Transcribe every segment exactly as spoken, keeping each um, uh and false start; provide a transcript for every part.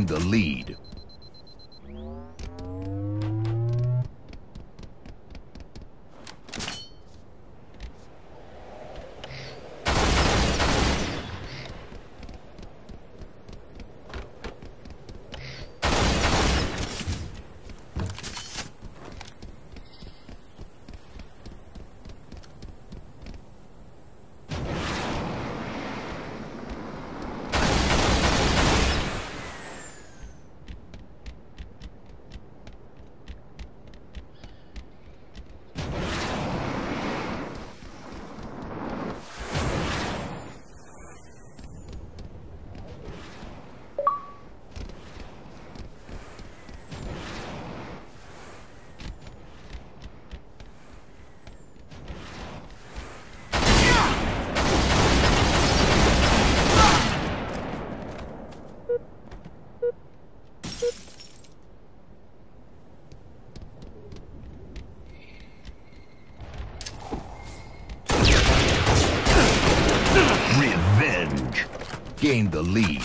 regained the lead. Gained the lead.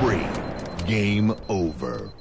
free. Game over.